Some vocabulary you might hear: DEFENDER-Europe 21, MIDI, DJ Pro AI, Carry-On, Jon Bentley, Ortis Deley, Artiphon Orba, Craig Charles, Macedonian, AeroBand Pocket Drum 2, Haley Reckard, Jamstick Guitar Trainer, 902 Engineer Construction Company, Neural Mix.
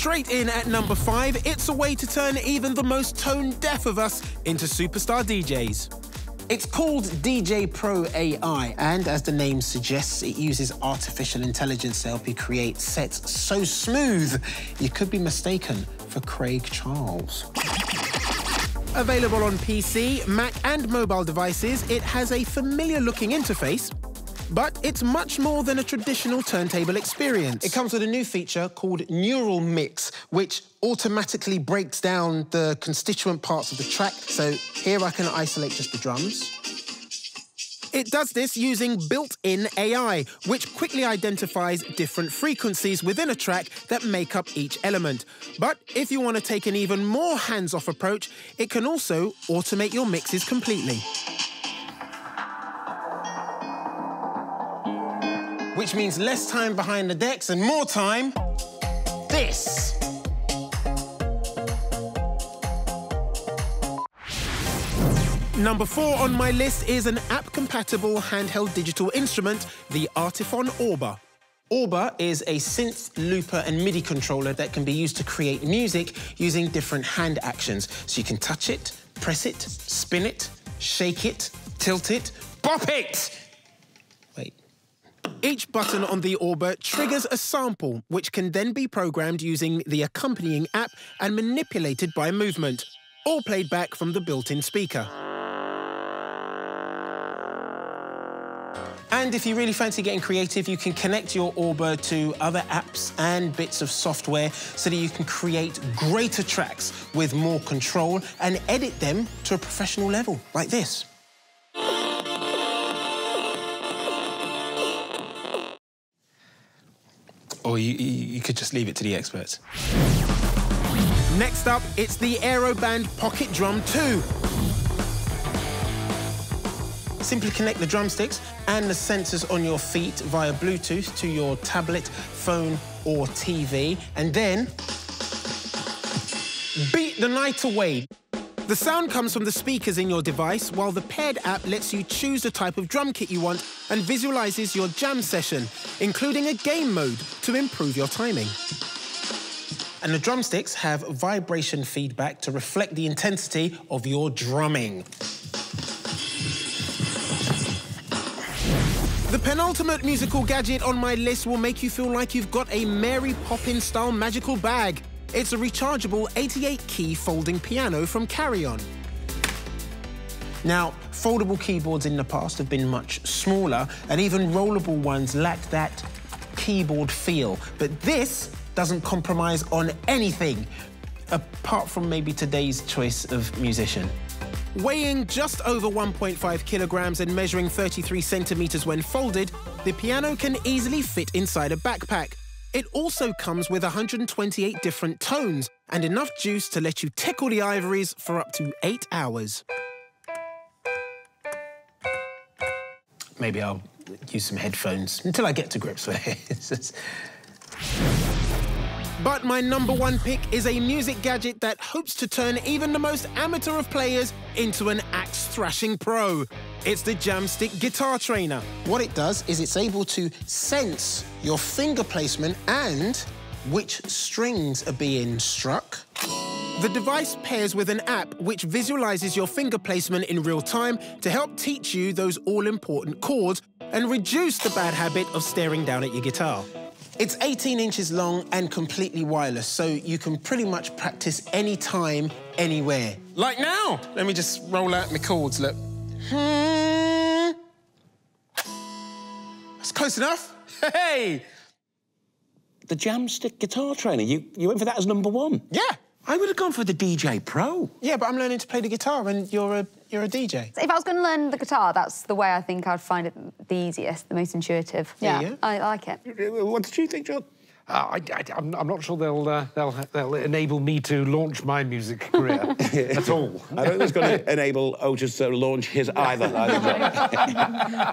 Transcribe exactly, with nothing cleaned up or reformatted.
Straight in at number five, it's a way to turn even the most tone-deaf of us into superstar D Js. It's called D J Pro A I, and as the name suggests, it uses artificial intelligence to help you create sets so smooth, you could be mistaken for Craig Charles. Available on P C, Mac and mobile devices, it has a familiar-looking interface, but it's much more than a traditional turntable experience. It comes with a new feature called Neural Mix, which automatically breaks down the constituent parts of the track. So here I can isolate just the drums. It does this using built-in A I, which quickly identifies different frequencies within a track that make up each element. But if you want to take an even more hands-off approach, it can also automate your mixes completely, which means less time behind the decks and more time, this. Number four on my list is an app-compatible handheld digital instrument, the Artiphon Orba. Orba is a synth, looper and MIDI controller that can be used to create music using different hand actions. So you can touch it, press it, spin it, shake it, tilt it, bop it! Each button on the Orba triggers a sample, which can then be programmed using the accompanying app and manipulated by movement, all played back from the built-in speaker. And if you really fancy getting creative, you can connect your Orba to other apps and bits of software so that you can create greater tracks with more control and edit them to a professional level, like this. Or you, you could just leave it to the experts. Next up, it's the AeroBand Pocket Drum two. Simply connect the drumsticks and the sensors on your feet via Bluetooth to your tablet, phone, or T V, and then beat the night away. The sound comes from the speakers in your device, while the paired app lets you choose the type of drum kit you want and visualizes your jam session, including a game mode to improve your timing. And the drumsticks have vibration feedback to reflect the intensity of your drumming. The penultimate musical gadget on my list will make you feel like you've got a Mary Poppins-style magical bag. It's a rechargeable eighty-eight key folding piano from Carry-On. Now, foldable keyboards in the past have been much smaller, and even rollable ones lack that keyboard feel. But this doesn't compromise on anything, apart from maybe today's choice of musician. Weighing just over one point five kilograms and measuring thirty-three centimeters when folded, the piano can easily fit inside a backpack. It also comes with one hundred twenty-eight different tones and enough juice to let you tickle the ivories for up to eight hours. Maybe I'll use some headphones until I get to grips with it. But my number one pick is a music gadget that hopes to turn even the most amateur of players into an axe-thrashing pro. It's the Jamstick Guitar Trainer. What it does is it's able to sense your finger placement and which strings are being struck. The device pairs with an app which visualizes your finger placement in real time to help teach you those all-important chords and reduce the bad habit of staring down at your guitar. It's eighteen inches long and completely wireless, so you can pretty much practice any time, anywhere. Like now! Let me just roll out my chords, look. Hmm. That's close enough. Hey! The Jamstick Guitar Trainer, you, you went for that as number one? Yeah. I would have gone for the D J Pro. Yeah, but I'm learning to play the guitar and you're a, you're a D J. So if I was going to learn the guitar, that's the way I think I'd find it the easiest, the most intuitive. Yeah, yeah. I like it. What did you think, John? Uh, I, I, I'm, I'm not sure they'll, uh, they'll, they'll enable me to launch my music career at all. I don't think it's going to enable Otis to launch his either.